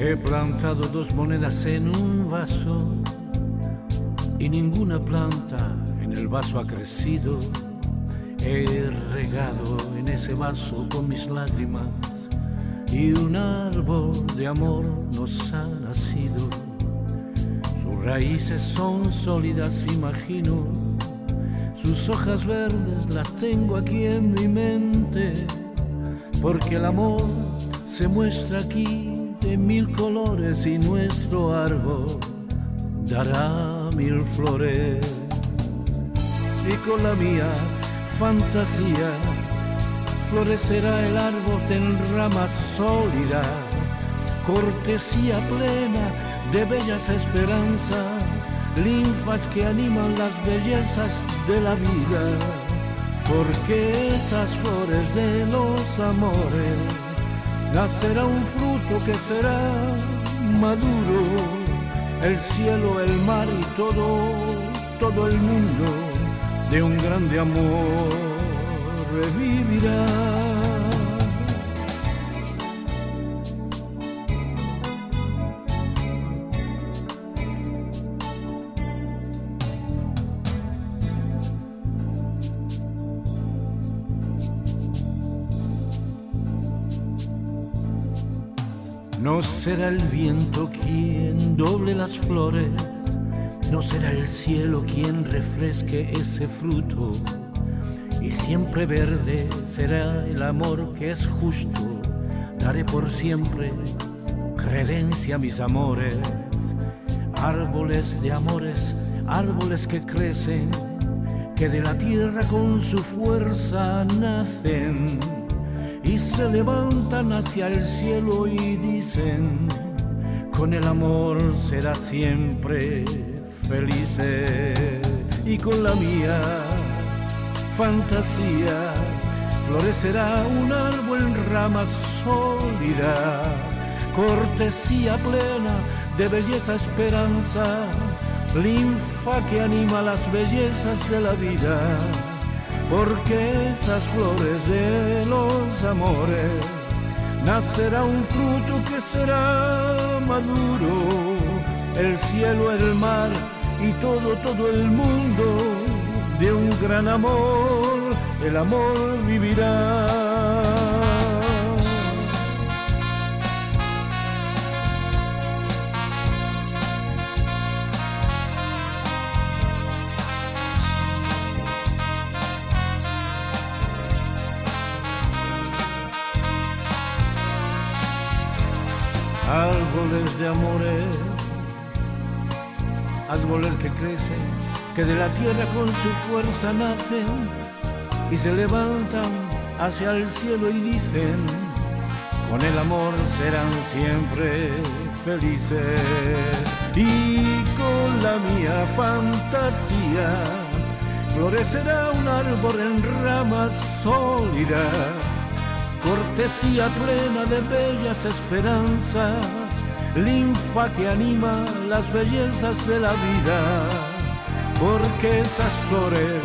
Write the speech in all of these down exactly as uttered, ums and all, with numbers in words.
He plantado dos monedas en un vaso y ninguna planta en el vaso ha crecido. He regado en ese vaso con mis lágrimas y un árbol de amor nos ha nacido. Sus raíces son sólidas, imagino. Sus hojas verdes las tengo aquí en mi mente, porque el amor se muestra aquí de mil colores y nuestro árbol dará mil flores. Y con la mía fantasía florecerá el árbol en ramas sólidas, cortesía plena de bellas esperanzas, linfas que animan las bellezas de la vida, porque esas flores de los amores nacerá un fruto que será maduro. El cielo, el mar y todo, todo el mundo de un grande amor revivirá. No será el viento quien doble las flores, no será el cielo quien refresque ese fruto, y siempre verde será el amor que es justo. Daré por siempre credencia a mis amores, árboles de amores, árboles que crecen, que de la tierra con su fuerza nacen y se levantan hacia el cielo y dicen, con el amor será siempre felices. Y con la mía fantasía florecerá un árbol en ramas sólidas, cortesía plena de belleza esperanza, linfa que anima las bellezas de la vida, porque esas flores de los amores nacerá un fruto que será maduro. El cielo, el mar y todo, todo el mundo de un gran amor, el amor vivirá. Árboles de amores, árboles que crecen, que de la tierra con su fuerza nacen y se levantan hacia el cielo y dicen, con el amor serán siempre felices. Y con la mía fantasía florecerá un árbol en ramas sólidas, cortesía plena de bellas esperanzas, linfa que anima las bellezas de la vida, porque esas flores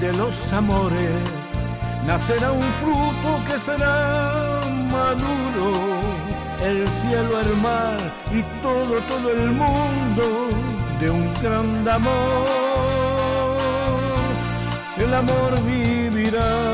de los amores nacerá un fruto que será maduro. El cielo, el mar y todo, todo el mundo de un gran amor, el amor vivirá.